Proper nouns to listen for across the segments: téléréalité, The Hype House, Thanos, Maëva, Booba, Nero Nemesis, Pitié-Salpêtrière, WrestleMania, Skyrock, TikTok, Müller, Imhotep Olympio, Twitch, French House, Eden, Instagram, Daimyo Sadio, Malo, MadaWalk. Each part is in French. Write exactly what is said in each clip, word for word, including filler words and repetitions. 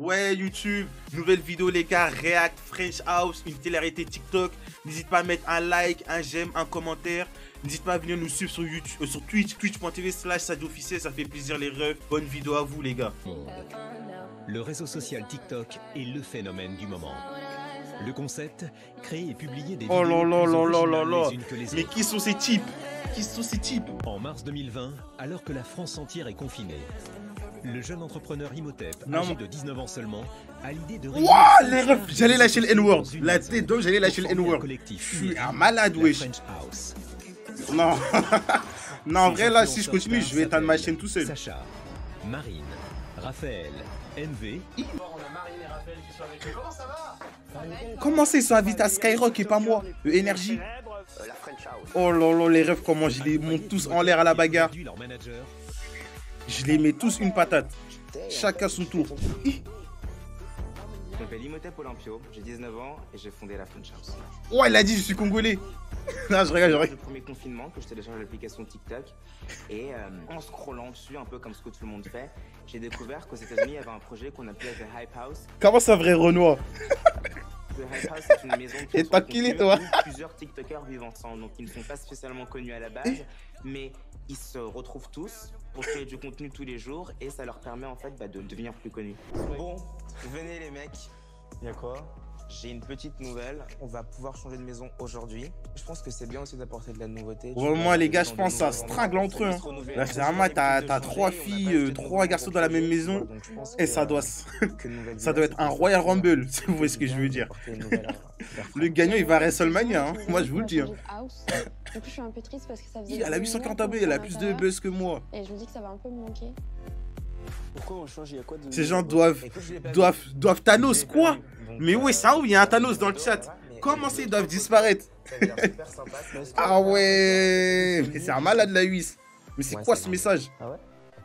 Ouais, YouTube, nouvelle vidéo les gars, React, French House, une télé-réalité TikTok. N'hésite pas à mettre un like, un j'aime, un commentaire. N'hésite pas à venir nous suivre sur, YouTube, euh, sur Twitch, twitch.tv slash Sadio officiel, ça fait plaisir les refs. Bonne vidéo à vous les gars. Le réseau social TikTok est le phénomène du moment. Le concept, créer et publier des vidéos les unes que les autres. Mais qui sont ces types? Qui sont ces types? En mars deux mille vingt, alors que la France entière est confinée, le jeune entrepreneur Imhotep, âgé de dix-neuf ans seulement, a l'idée de... Wouah les refs, j'allais lâcher le N-word. La tête d'homme, j'allais lâcher le N-word. Je suis un malade, wesh. Non, non, en vrai, là, si je continue, je vais éteindre ma chaîne tout seul. Sacha, Marine, Raphaël, N V... Comment ça, ils sont invités à Skyrock et pas moi? Le Energy. Oh là là, les refs, comment je les monte tous en l'air à la bagarre. Je les mets tous une patate. Chacun son tour. Je m'appelle Imhotep Olympio, j'ai dix-neuf ans et j'ai fondé la French House. Oh, il a dit je suis congolais. Non, je regarde, je regarde. Le premier confinement que je télécharge l'application TikTok et euh, en scrollant dessus, un peu comme ce que tout le monde fait, j'ai découvert qu'aux États-Unis il y avait un projet qu'on appelait The Hype House. Comment ça, vrai Renoir? The Hype House est une maison de tranquille, toi. Plusieurs TikTokers vivent ensemble, donc ils ne sont pas spécialement connus à la base, et mais ils se retrouvent tous pour créer du contenu tous les jours et ça leur permet en fait bah, de devenir plus connus. Bon, venez les mecs. Il y a quoi? J'ai une petite nouvelle, on va pouvoir changer de maison aujourd'hui. Je pense que c'est bien aussi d'apporter de la nouveauté. Au moins les gars, je pense que ça strangle entre eux. Là, généralement, t'as trois filles, trois garçons dans la même maison. Et ça doit ça doit être un Royal Rumble, si vous voyez ce que je veux dire. Le gagnant, il va à WrestleMania, moi je vous le dis. Du coup, je suis un peu triste parce que ça faisait... Elle a huit cent quarante abonnés, elle a plus de buzz que moi. Et je me dis que ça va un peu me manquer. Pourquoi on change? Il y a quoi de... Ces gens doivent, doivent, doivent Thanos quoi? Mais oui, ça où il y a un Thanos dans le chat. Comment ça, ils doivent disparaître? Ah ouais, c'est un malade la huisse. Mais c'est quoi ce message? Ah ouais.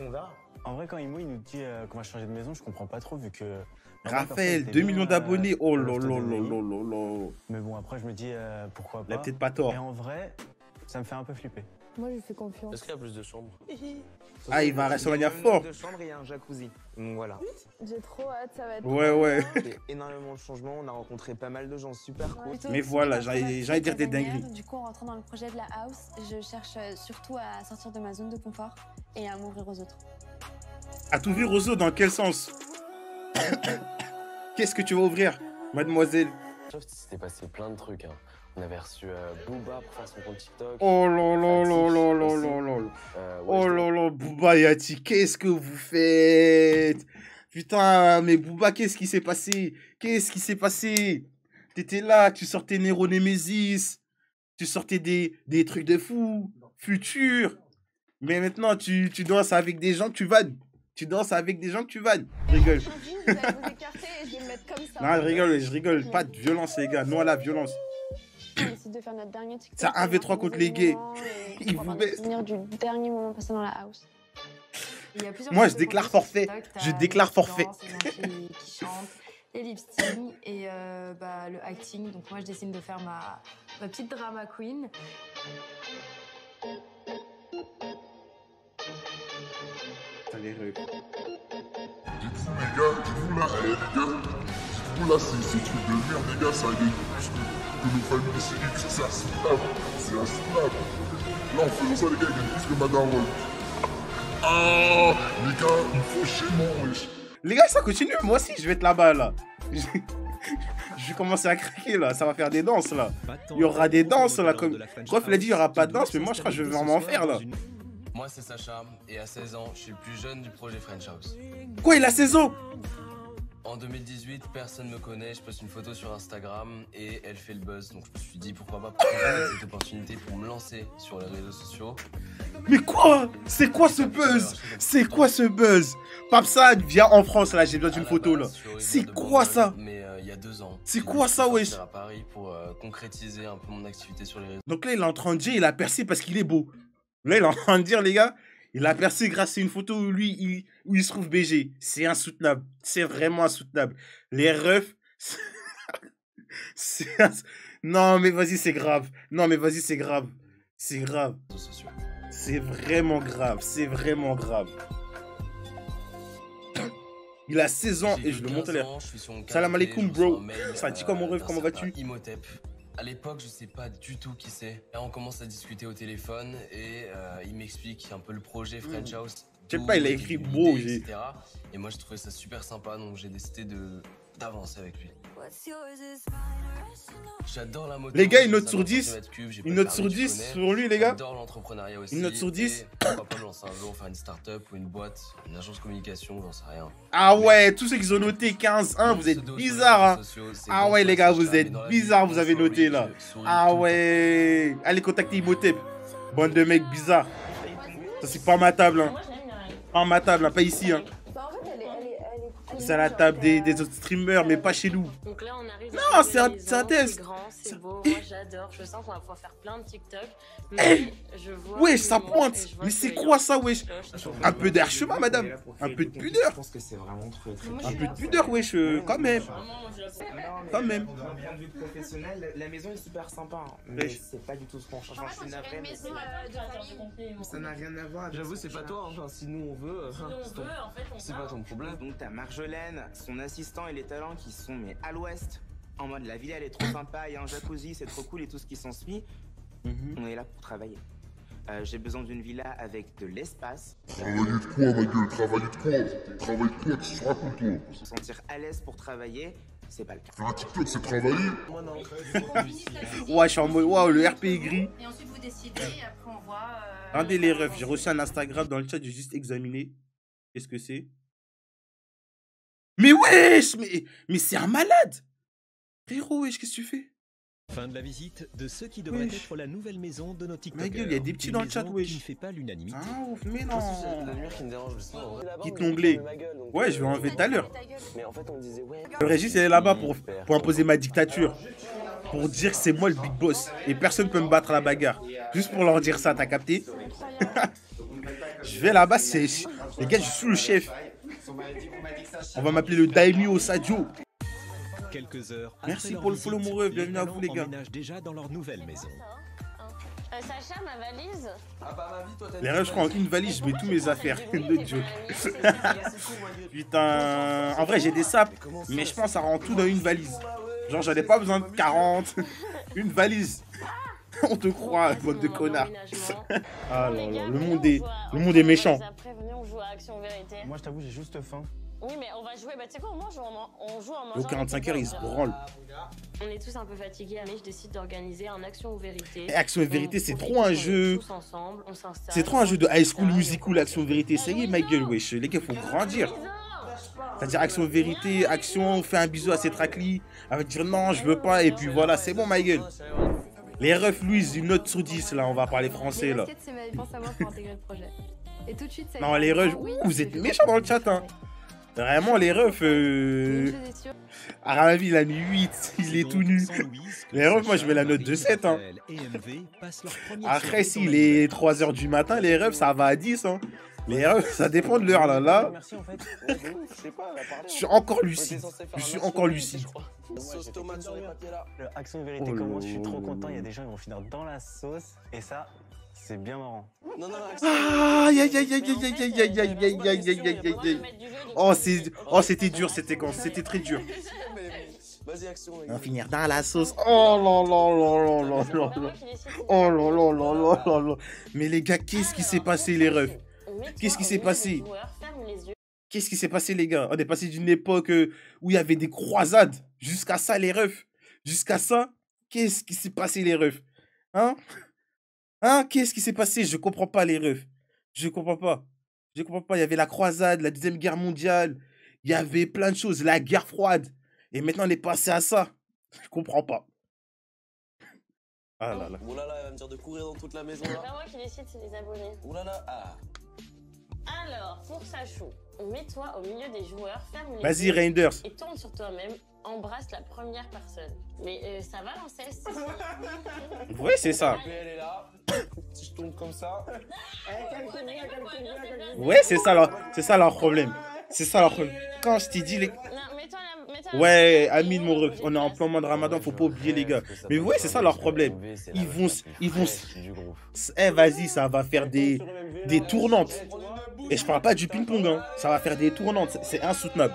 On va. En vrai, quand Imo il nous dit qu'on va changer de maison, je comprends pas trop vu que... Raphaël, deux millions d'abonnés, oh lolololololol. Mais bon, après je me dis pourquoi pas. Il a peut-être pas tort. Mais en vrai, ça me fait un peu flipper. Moi, je fais confiance. Est-ce qu'il y a plus de chambres? Ah, il va à WrestleMania fort. Deux chambres et un jacuzzi. Donc voilà. J'ai trop hâte, ça va être... Ouais, ouais. Énormément de changements, on a rencontré pas mal de gens super cool. Mais voilà, j'allais dire des dingueries. Du coup, en rentrant dans le projet de la house, je cherche surtout à sortir de ma zone de confort et à m'ouvrir aux autres. À t'ouvrir aux autres, dans quel sens? Qu'est-ce que tu vas ouvrir, mademoiselle? Sauf qu'il s'était passé plein de trucs, hein. On avait reçu euh, Booba pour faire son compte TikTok. Oh là là là là là là là. Oh là là, Booba et Ati, qu'est-ce que vous faites? Putain, mais Booba, qu'est-ce qui s'est passé? Qu'est-ce qui s'est passé? T'étais là, tu sortais Nero Nemesis. Tu sortais des, des trucs de fou. Futur. Mais maintenant, tu, tu danses avec des gens que tu vannes. Tu danses avec des gens que tu vannes. Je rigole. Vous allez vous écarter et je vais me mettre comme ça. Non, je rigole, je rigole. Pas de violence, les gars. Non à la violence. De faire notre dernier TikTok. Ça un v trois contre les gays. Ils vous baissent. Du dernier moment passé dans la house. Il y a plusieurs... Moi, je déclare forfait. TikTok, je déclare forfait. qui, qui chante, les lip sync et euh, bah, le acting. Donc moi, je décide de faire ma, ma petite drama queen. Putain, les rues. Du coup, les gars, du coup, là, les gars, du coup, là, ces trucs de merde, les gars, ça a des... Que nos familles de série, c'est insoutenable, c'est insoutenable. Là, en faisant ça, les gars, ils gagnent plus que MadaWalk. Ah, les gars, il faut chez moi. Les gars, ça continue, moi aussi, je vais être là-bas, là. Je... je vais commencer à craquer, là, ça va faire des danses, là. Il y aura des danses, là, comme... Prof, il a dit, il n'y aura pas de danse, mais moi, je crois que je vais vraiment en faire, là. Moi, c'est Sacha, et à seize ans, je suis le plus jeune du projet French House. Quoi, il a seize ans? En deux mille dix-huit, personne me connaît, je poste une photo sur Instagram et elle fait le buzz. Donc je me suis dit pourquoi pas prendre cette opportunité pour me lancer sur les réseaux sociaux. Mais quoi? C'est quoi ce buzz? C'est quoi ce buzz? Papsad, viens en France là, j'ai besoin d'une photo là. C'est quoi ça? Mais il y a deux ans. C'est quoi ça, wesh? À Paris pour concrétiser un peu mon activité sur les réseaux. Donc là, il est en train de dire, il a percé parce qu'il est beau. Là, il est en train de dire, les gars, il a percé grâce à une photo où lui, il, où il se trouve B G. C'est insoutenable. C'est vraiment insoutenable. Les refs... c'est ins... Non, mais vas-y, c'est grave. Non, mais vas-y, c'est grave. C'est grave. C'est vraiment grave. C'est vraiment grave. Il a seize ans et je le monte l'air. Salam alaikum, bro. Ça dit comment, rêve, comment vas-tu? Imhotep. À l'époque, je sais pas du tout qui c'est. Là, on commence à discuter au téléphone et euh, il m'explique un peu le projet French House. Je sais pas, il a écrit beau, et cetera. Et moi, je trouvais ça super sympa, donc j'ai décidé de d'avancer avec lui. J'adore la moto. Les gars, une note sur dix. Une note sur dix sur lui, les gars. J'adore l'entrepreneuriat aussi. Une note sur dix. Pourquoi pas lancer un jour, faire une start-up ou une boîte, une agence de communication, j'en sais rien. Ah ouais, tous ceux qui ont noté quinze un, vous êtes bizarres. Ah ouais, les gars, vous êtes bizarres, vous avez noté là. Ah ouais. Allez, contactez Imhotep. Bande de mecs bizarres. Ça, c'est pas ma table, hein. Pas ma table, pas ici, hein. C'est à la table des, des autres streamers, mais pas chez nous. Donc là, on arrive non, c'est un, un test. C'est beau, moi j'adore. Je sens qu'on va pouvoir faire plein de TikTok. Mais je vois wesh, ça pointe. Mais c'est quoi ça, wesh? Un peu d'air chemin, madame. Un peu de pudeur. Un peu de pudeur, wesh, quand même. Quand même. D'un point de vue professionnel, la maison est super sympa. Mais c'est pas du tout ce qu'on cherche. Je suis navré. Ça n'a rien à voir. J'avoue, c'est pas toi. Si nous on veut, c'est pas ton problème. Donc ta marge. Jolène, son assistant et les talents qui sont mais à l'ouest, en mode la ville elle est trop sympa, il y a un jacuzzi, c'est trop cool et tout ce qui s'ensuit. Mm -hmm. On est là pour travailler. Euh, J'ai besoin d'une villa avec de l'espace. Travailler de quoi ma gueule, travailler de quoi, travailler de quoi, tu te racontes quoi? Se sentir à l'aise pour travailler, c'est pas le cas. Faire un TikTok c'est travailler. Ouais, je suis en mode waouh, le R P est gris. Et ensuite vous décidez et après on voit. Euh... Rendez les refs. J'ai reçu un Instagram dans le chat, j'ai juste examiné. Qu'est-ce que c'est? Mais wesh, mais, mais c'est un malade. Frérot, wesh, qu'est-ce que tu fais? Fin de la visite de ceux qui devraient wesh. être la nouvelle maison de nos TikTokers. Ma gueule, il y a des petits dans le chat, wesh. Qui ne fait pas l'unanimité. Ah ouf, mais non. Quitte l'onglet. Ouais, je vais enlever tout à l'heure. Le Régis, il est là-bas pour, pour imposer ma dictature. Pour dire que c'est moi le big boss. Et personne peut me battre à la bagarre. Juste pour leur dire ça, t'as capté? Je vais là-bas, c'est... Les gars, je suis le chef. On va m'appeler le Daimyo Sadio. Quelques heures. Merci pour le follow mon rêve, bienvenue à vous les gars. Déjà dans leur nouvelle maison. Euh, Sacha, ma valise. Ah bah, ma vie, toi, les rêves, je prends une valise, je mets tous mes affaires. Une joke. Putain, en vrai j'ai des sapes, mais je pense que ça rend tout dans une valise. Genre j'en ai pas besoin de quarante. Une valise. On te croit, mode de connard. Ah là là, le monde est, le monde est méchant. Moi je t'avoue j'ai juste faim. Oui mais on va jouer, bah tu sais quoi, on mange, on joue en mangeant. Au quarante-cinq heures ils se branlent. On est tous un peu fatigués, mais je décide d'organiser un Action ou Vérité. Action et Vérité c'est trop un jeu. C'est trop un jeu de High School Musical, Action Vérité. Ça y est ma gueule, wesh, les gars faut grandir. C'est-à-dire Action Vérité, Action, fait un bisou à ses traclis. Elle va dire non je veux pas et puis voilà c'est bon ma gueule. Les refs, Louise, une note sur dix, là, on va parler français, là. Je pense à moi pour intégrer le projet. Et tout de suite, ça non, les refs, oui, vous êtes méchants dans le chat, hein. Vraiment, les refs... Euh... Ah, à la vie, il a mis huit, il est tout nu. Les refs, moi, je mets la note de sept, hein. Après, s'il est trois heures du matin, les refs, ça va à dix, hein. Les refs, ça dépend de l'heure, là, là. Je suis encore lucide, je suis encore lucide. Sauce tomate sur les papiers là. Le Action Vérité commence, je suis trop content, il y a des gens qui vont finir dans la sauce et ça c'est bien marrant. Non non non. Aïe aïe aïe aïe aïe aïe aïe aïe aïe aïe aïe. Oh c'est oh c'était dur cette séquence, c'était très dur. Vas-y Action. On va finir dans la sauce. Oh la la la la la. Oh la la la la la. Mais les gars, qu'est-ce qui s'est passé les refs? Qu'est-ce qui s'est passé? Qu'est-ce qui s'est passé les gars? On est passé d'une époque où il y avait des croisades jusqu'à ça les refs. Jusqu'à ça, qu'est-ce qui s'est passé les refs? Hein? Hein? Qu'est-ce qui s'est passé? Je comprends pas les refs. Je comprends pas. Je comprends pas. Il y avait la croisade, la deuxième guerre mondiale. Il y avait plein de choses. La guerre froide. Et maintenant on est passé à ça. Je comprends pas. Ah là là. Oh là là, elle va me dire de courir dans toute la maison. C'est pas moi qui décide, c'est les abonnés. Oh là là, ah. Alors, pour Sachou, mets-toi au milieu des joueurs, ferme les vas-y, Reinders. Et tourne sur toi-même, embrasse la première personne. Mais euh, ça va l'anceste. Oui, c'est ça. Elle est là. Si je tourne comme ça. Ouais, c'est ça, leur... ça leur problème. C'est ça leur problème. Quand je t'ai dit les... Non, mets-toi ouais, amis de mon ref, on est en plein mois de Ramadan, faut pas oublier les gars. Mais vous voyez, c'est ça leur problème. Ils vont, ils vont. Eh, vas-y, ça va faire des, des tournantes. Et je parle pas du ping-pong, hein. Ça va faire des tournantes, c'est insoutenable.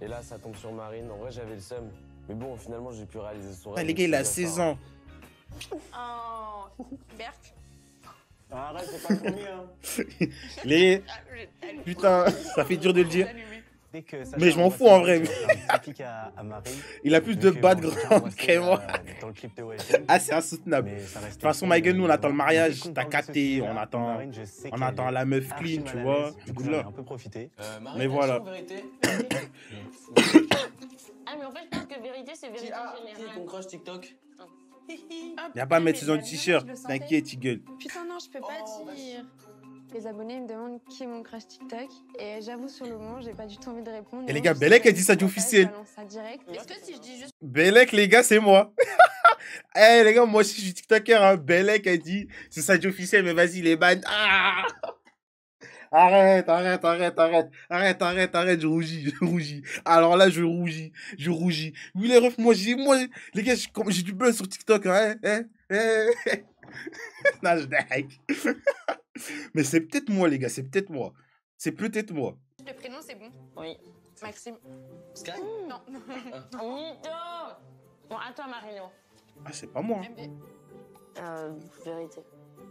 Et là, ça tombe sur Marine. En vrai, j'avais le seum. Mais bon, finalement, j'ai pu réaliser son rêve. Les gars, il a seize ans. Oh, Berk. Arrête, c'est pas commis, hein. Les... Putain, ça fait dur de le dire. Mais je m'en fous, en vrai. Il a plus de background que moi. Ah, c'est insoutenable. De toute façon, Mike, nous, on attend le mariage. T'as capté, on attend on attend la meuf clean, tu vois. Du coup, là. Mais voilà. Ah, mais en fait, je pense que vérité, c'est vérité générale. Qui est ton crush TikTok ? Y'a pas à mettre dans le t-shirt, t'inquiète, il gueule. Putain, non, je peux pas oh, dire. Les abonnés me demandent qui est mon crush TikTok. Et j'avoue, sur le moment, j'ai pas du tout envie de répondre. Et les gars, Bellec a dit ça d'officiel. Est-ce que si je dis juste. Bellec, les gars, c'est moi. Eh, hey, les gars, moi aussi, je suis TikToker. Hein. Bellec a dit c'est ça d'officiel, mais vas-y, les bannes. Ah arrête, arrête, arrête, arrête, arrête, arrête, arrête, je rougis, je rougis. Alors là, je rougis, je rougis. Oui, les refs, moi, j'ai, moi, les gars, j'ai du buzz sur TikTok, hein, hein, hein, hein. Non, je like. Mais c'est peut-être moi, les gars, c'est peut-être moi. C'est peut-être moi. Le prénom, c'est bon. Oui. Maxime. Sky mmh. Non. Ah. Mito. Bon, à toi, Marion. Ah, c'est pas moi. Hein. Euh, vérité.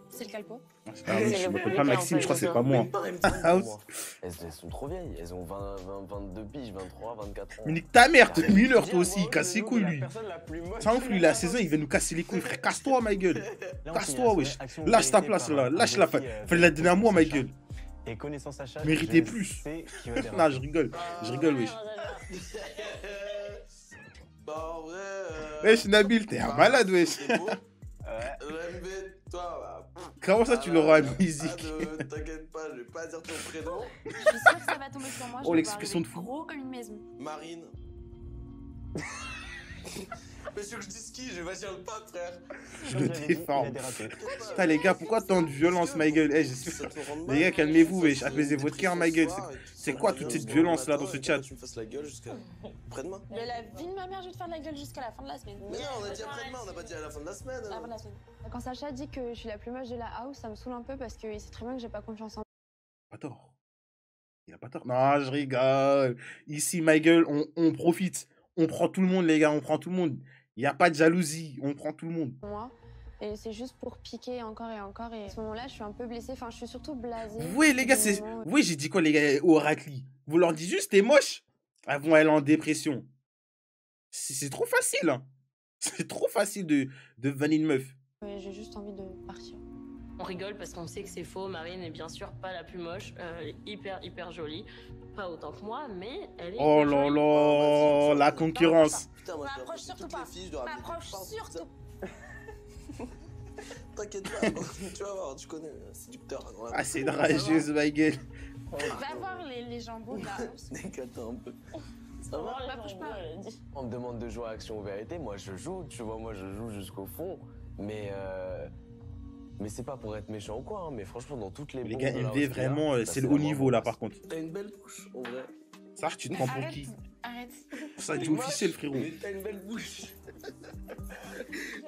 C'est le calpo. Ah, ah oui, je ne pas Maxime, je crois que c'est pas moi. Elles sont trop vieilles, elles ont vingt, vingt, vingt-deux piges, vingt-trois, vingt-quatre ans. Mais nique ta mère, Müller, toi aussi, il casse les couilles lui. Ça ouf, lui, il a seize ans, il va nous casser les couilles, frère. Casse-toi, ma gueule. Casse-toi, wesh. Lâche ta place là, lâche la fin. Fallait la donner à moi, ma gueule. Et connaissant Sacha, méritez plus. Non, je rigole, je rigole, wesh. Wesh, Nabil, t'es un malade, wesh. Comment ça, tu l'auras à musique? T'inquiète pas, je vais pas dire ton prénom. Je suis sûre que ça va tomber sur moi. Oh, l'expression de fou. Gros comme une maison. Marine. Monsieur que je dis ski, je vais dire le pape, frère. Je le défends. Putain, les gars, pourquoi tant de violence, ma gueule? Les gars, calmez-vous, wesh. Apaisez votre cœur, ma gueule. C'est quoi toute cette violence là dans ce chat? Tu me fasses la gueule jusqu'à après-demain. Mais la vie de ma mère, je vais te faire de la gueule jusqu'à la fin de la semaine. Mais non, on a dit après-demain, on n'a pas dit à la fin de la semaine. La fin de la semaine. Quand Sacha dit que je suis la plus moche de la house, ça me saoule un peu parce qu'il sait très bien que j'ai pas confiance en. Pas tort. Il a pas tort. Non, je rigole. Ici, ma gueule, on, on profite. On prend tout le monde, les gars, on prend tout le monde. Il n'y a pas de jalousie, on prend tout le monde. Moi, et c'est juste pour piquer encore et encore. Et à ce moment-là, je suis un peu blessée, enfin, je suis surtout blasée. Oui, les gars, c'est... Oui, j'ai dit quoi, les gars, au Ratli? Vous leur dites juste, t'es moche? Elles vont aller en dépression. C'est trop facile, hein. C'est trop facile de, de vanner une meuf. Oui, j'ai juste envie de partir. On rigole parce qu'on sait que c'est faux. Marine est bien sûr pas la plus moche, euh, hyper, hyper jolie. Pas autant que moi, mais elle est... Oh là là, la concurrence. Putain, moi, m'approche surtout pas. M'approche surtout. T'inquiète pas, tu vas voir, tu connais, séducteur. Ah, c'est une rageuse, ma gueule. Va voir les, les jambons, là. Décate un peu. Ça va, m'approche pas. On me demande de jouer à Action ou Vérité. Moi, je joue, tu vois, moi, je joue jusqu'au fond. Mais... Euh... Mais c'est pas pour être méchant ou quoi, hein, mais franchement, dans toutes les... Les gars, M V, vraiment, c'est le haut niveau, là, par contre. T'as une belle bouche, en vrai. Ça, tu te prends pour qui? Arrête. Ça, c'est officiel, frérot. Mais t'as une belle bouche.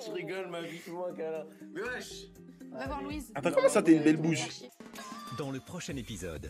Je rigole, ma vie, moi, Kala. Mais wesh. Va voir Louise. Attends, comment ça, t'as une belle bouche? Dans le prochain épisode...